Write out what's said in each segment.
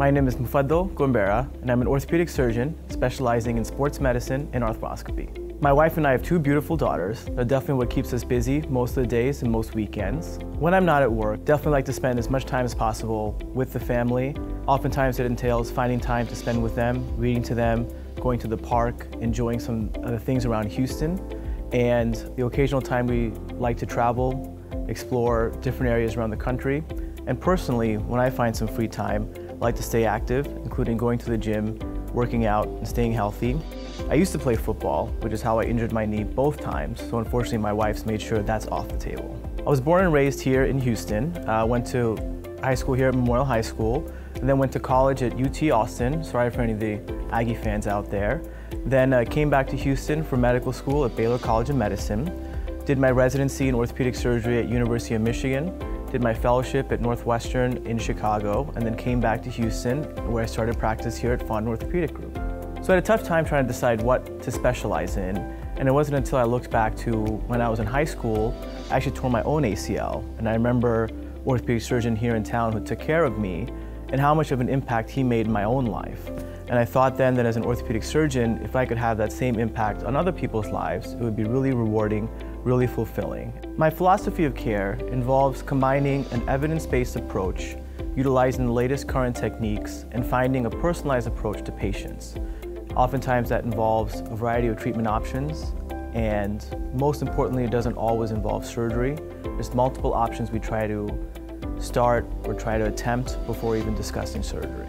My name is Mufaddal Gombera, and I'm an orthopedic surgeon specializing in sports medicine and arthroscopy. My wife and I have two beautiful daughters. They're definitely what keeps us busy most of the days and most weekends. When I'm not at work, definitely like to spend as much time as possible with the family. Oftentimes it entails finding time to spend with them, reading to them, going to the park, enjoying some of the things around Houston, and the occasional time we like to travel, explore different areas around the country. And personally, when I find some free time, I like to stay active, including going to the gym, working out, and staying healthy. I used to play football, which is how I injured my knee both times, so unfortunately my wife's made sure that's off the table. I was born and raised here in Houston. I went to high school here at Memorial High School, and then went to college at UT Austin, sorry for any of the Aggie fans out there. Then came back to Houston for medical school at Baylor College of Medicine, did my residency in orthopedic surgery at University of Michigan, did my fellowship at Northwestern in Chicago, and then came back to Houston where I started practice here at Fond Orthopedic Group. So I had a tough time trying to decide what to specialize in, and it wasn't until I looked back to when I was in high school, I actually tore my own ACL, and I remember an orthopedic surgeon here in town who took care of me and how much of an impact he made in my own life. And I thought then that as an orthopedic surgeon, if I could have that same impact on other people's lives, it would be really rewarding, really fulfilling. My philosophy of care involves combining an evidence-based approach, utilizing the latest current techniques, and finding a personalized approach to patients. Oftentimes that involves a variety of treatment options, and most importantly, it doesn't always involve surgery. There's multiple options we try to start or try to attempt before even discussing surgery.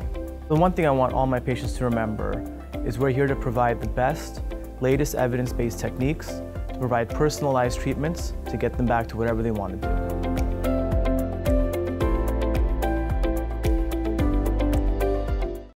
The one thing I want all my patients to remember is we're here to provide the best, latest evidence-based techniques, to provide personalized treatments to get them back to whatever they want to do.